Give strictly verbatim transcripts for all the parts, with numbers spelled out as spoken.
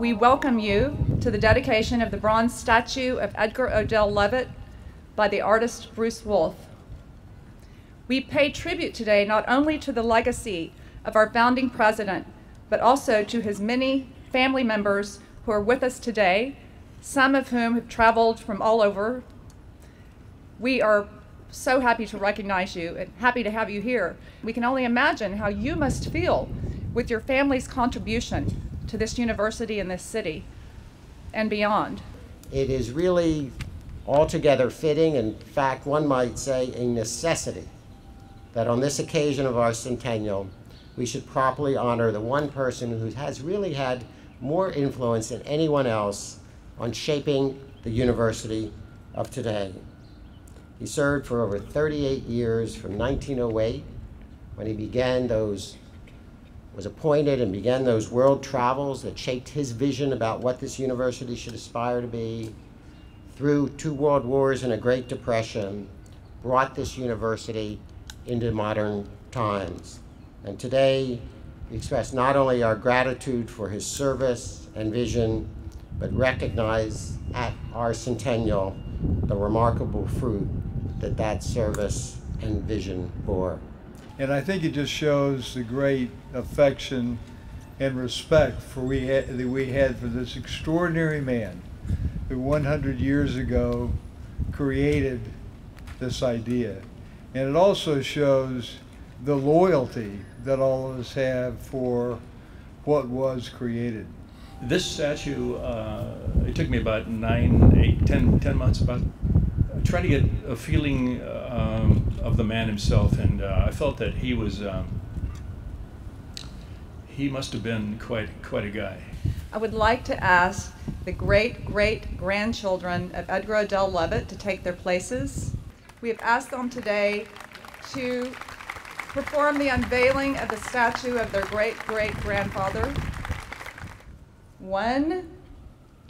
we welcome you to the dedication of the bronze statue of Edgar Odell Lovett by the artist Bruce Wolfe. We pay tribute today not only to the legacy of our founding president, but also to his many family members who are with us today, some of whom have traveled from all over. We are so happy to recognize you and happy to have you here. We can only imagine how you must feel with your family's contribution to this university and this city and beyond. It is really altogether fitting, in fact, one might say a necessity, that on this occasion of our centennial, we should properly honor the one person who has really had more influence than anyone else on shaping the university of today. He served for over thirty-eight years from nineteen oh eight, when he began those, was appointed and began those world travels that shaped his vision about what this university should aspire to be, through two world wars and a Great Depression, brought this university into modern times. And today, we express not only our gratitude for his service and vision, but recognize at our centennial the remarkable fruit that that service and vision bore. And I think it just shows the great affection and respect for we had, that we had for this extraordinary man who one hundred years ago created this idea. And it also shows the loyalty that all of us have for what was created. This statue, uh, it took me about nine, eight, ten, ten months about trying to get a feeling um, of the man himself, and uh, I felt that he was, um, he must have been quite, quite a guy. I would like to ask the great-great-grandchildren of Edgar Odell Lovett to take their places. We have asked them today to perform the unveiling of the statue of their great-great-grandfather. One,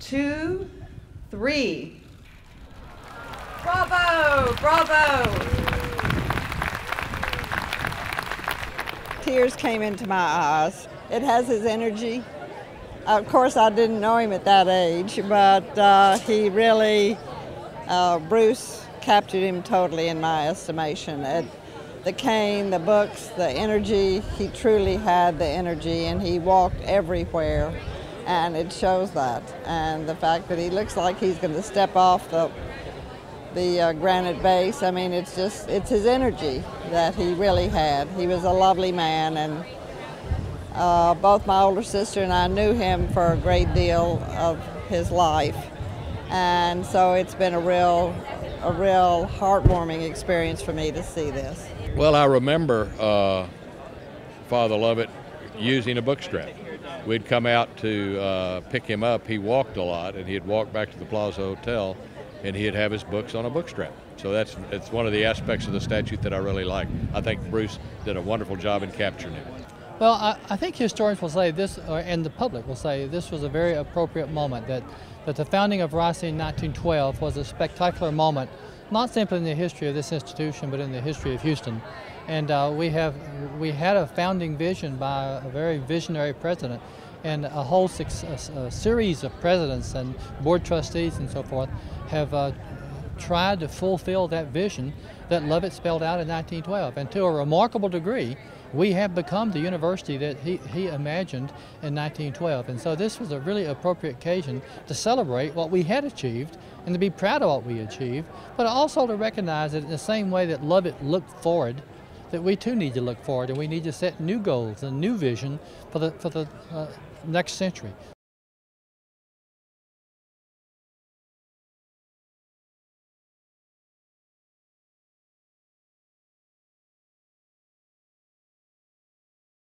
two, three. Bravo! Bravo! Tears came into my eyes. It has his energy. Of course, I didn't know him at that age, but uh, he really, uh, Bruce captured him totally in my estimation. It, the cane, the books, the energy, he truly had the energy, and he walked everywhere, and it shows that. And the fact that he looks like he's going to step off the the uh, granite base, I mean, it's just, it's his energy that he really had. He was a lovely man, and uh, both my older sister and I knew him for a great deal of his life. And so it's been a real, a real heartwarming experience for me to see this. Well, I remember uh, Father Lovett using a book strap. We'd come out to uh, pick him up. He walked a lot, and he'd walk back to the Plaza Hotel, and he'd have his books on a book strap. So that's it's one of the aspects of the statue that I really like. I think Bruce did a wonderful job in capturing it. Well, I, I think historians will say this, or, and the public will say, this was a very appropriate moment, that, that the founding of Rice in nineteen twelve was a spectacular moment, not simply in the history of this institution, but in the history of Houston. And uh, we, have, we had a founding vision by a very visionary president, and a whole six, a, a series of presidents and board trustees and so forth have uh, tried to fulfill that vision that Lovett spelled out in nineteen twelve. And to a remarkable degree, we have become the university that he, he imagined in nineteen twelve. And so this was a really appropriate occasion to celebrate what we had achieved and to be proud of what we achieved, but also to recognize that in the same way that Lovett looked forward, that we too need to look forward, and we need to set new goals and new vision for the, for the uh, next century.